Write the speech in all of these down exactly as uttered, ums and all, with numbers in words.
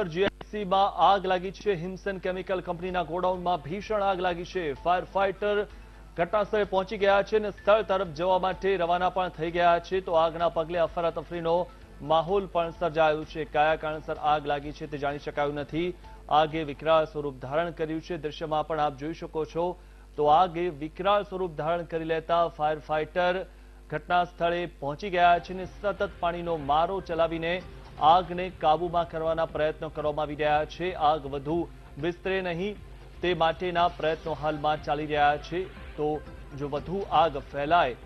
અંકલેશ્વર જીઆઈડીસીમાં આગ લાગી છે। હિમસન કેમિકલ કંપનીના ગોડાઉનમાં ભીષણ આગ લાગી છે। ફાયર ફાઇટર ઘટનાસ્થળે પહોંચી ગયા છે અને સ્થળ તરફ જવા માટે રવાના પણ થઈ ગયા છે। તો આગના પગલે અફરાતફરીનો માહોલ પણ સર્જાયો છે। કયા કારણસર આગ લાગી છે તે જાણી શકાયું નથી। આગે વિકરાળ સ્વરૂપ ધારણ કર્યું છે। દ્રશ્યમાં પણ આપ જોઈ શકો છો તો આગે વિકરાળ સ્વરૂપ ધારણ કરી લેતા ફાયર ફાઇટર ઘટના સ્થળે પહોંચી ગયા છે અને સતત પાણીનો મારો ચલાવીને આગને કાબૂમાં કરવાના પ્રયત્નો કરવામાં આવી રહ્યા છે। આગ વધુ વિસ્તરે નહીં તે માટેના પ્રયત્નો હાલમાં ચાલી રહ્યા છે। તો જો વધુ આગ ફેલાય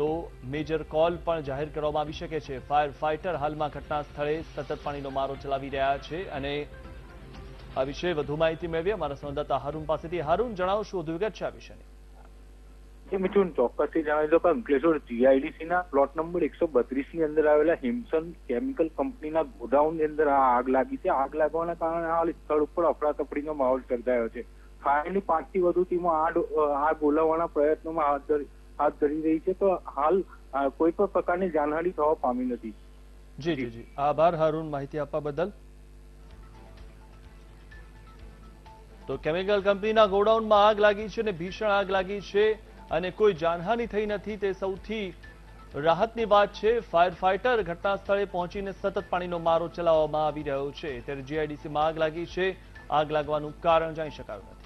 તો મેજર કોલ પણ જાહેર કરવામાં આવી શકે છે। ફાયર ફાઇટર હાલમાં ઘટના સ્થળે સતત પાણીનો મારો ચલાવી રહ્યા છે અને આ વિશે વધુ માહિતી મેળવીએ અમારા સંવાદદાતા હારૂન પાસેથી। હારૂન, જણાવશો વધુ વિગત છે આ વિશેની? मिठून चौक्स जाना तो अंकलेश्वर जीआईडीसी प्लॉट नंबर एक सौ बत्रीस अंदर आवेला हिमसन केमिकल कंपनी गोडाउन अंदर आग लगी है। आग लगवाना कारण हाल स्थल पर अफरातफरी माहौल सर्जायो है। फायर पांच थी वधु टीमों आग आग बोलाववाना प्रयत्नों में हाथ हाथ धरी रही है। तो हाल कोई पण प्रकारनी जानहानी थवा पामी नथी। जी जी जी आभार हारून माहिती आपवा बदल। तो केमिकल कंपनी गोडाउन में आग लगी है, भीषण आग लगी है અને કોઈ જાનહાની થઈ નથી તે સૌથી રાહતની વાત છે। ફાયર ફાઇટર ઘટના સ્થળે પહોંચીને સતત પાણીનો મારો ચલાવવામાં આવી રહ્યો છે। ત્યારે જીઆઈડીસીમાં આગ લાગી છે। આગ લાગવાનું કારણ જાણી શકાયું નથી।